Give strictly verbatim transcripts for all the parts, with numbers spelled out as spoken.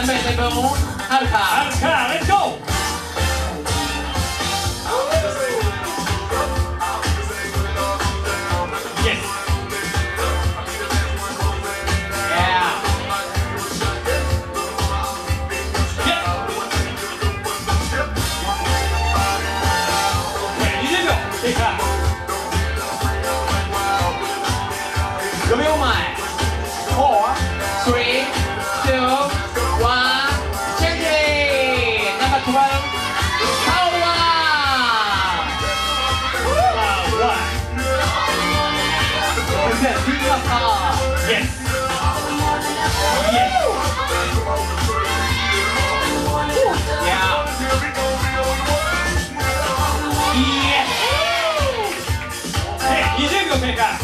number seven, Arca. Arca, let's go! Yes. Yeah. Yeah. Yeah, you did go. Take that.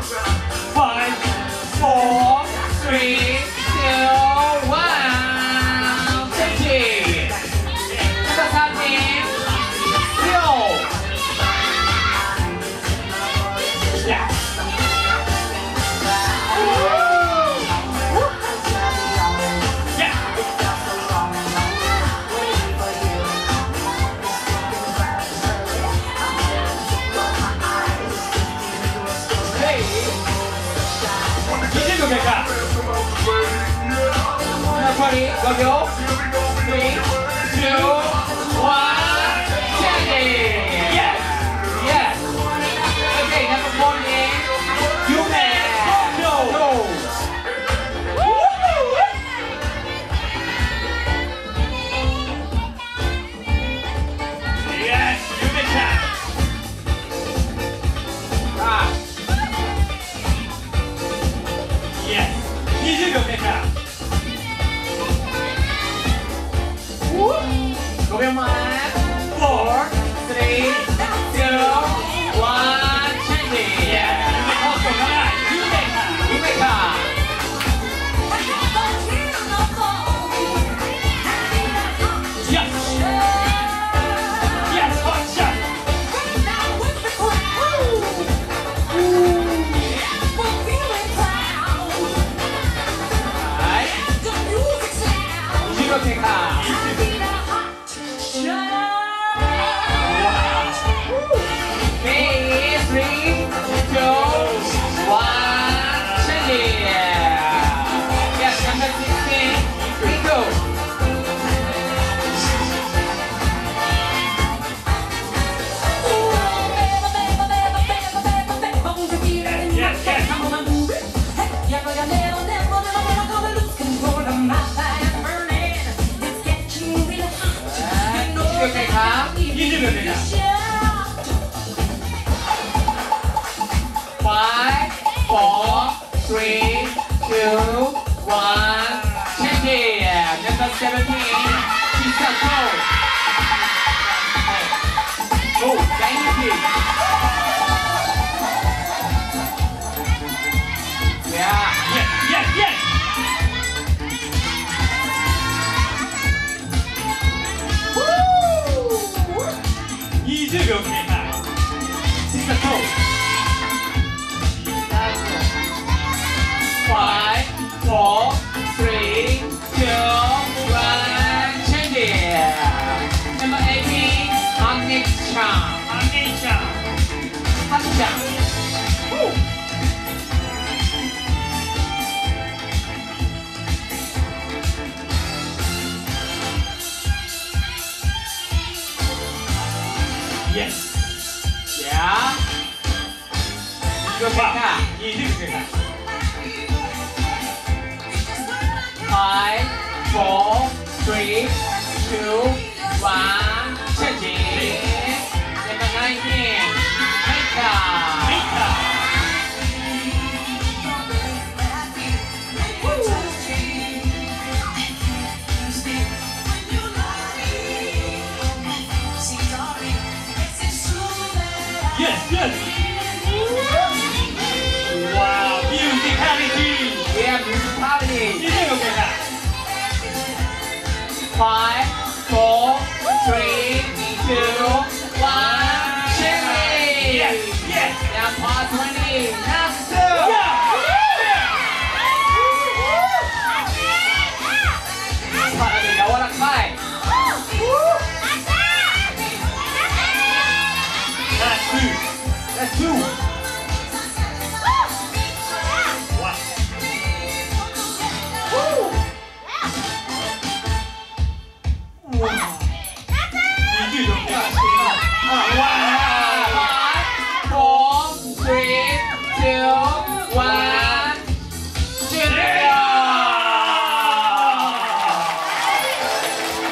Give me your mind. Four, three, two, yes. Yes. Yeah. Yes. Hey, 이제는 어떨까? Five, four, three, two, one. Take it. 사장님. Ready, go, go. Three, two, one, chanting. Yes, yes. Okay, number one is human. No, no. Woo! Yes, human time. Ah. Yes. 이십오 개. Go your mind. Four, three, two, one, chanting. Yeah. Also, come on. You make her. You make her. Yes. Yes, hot shot. All right. You go take her. Five, four, three, two, one. Check it. Number seventeen. She's a go. Go, thank you. Yeah. Yes, yes, yes. 이즈병 대가 진짜 또 five, four, three, two, one 체디 넘버 에이틴 박닉창 박닉창 박창 Yes. Yeah. Go back. Five, four, three, two, one. Change. Number nineteen. Mika. Mika. Yes, yes! Wow, musicality! Yeah, musicality! You think okay now? Five, four,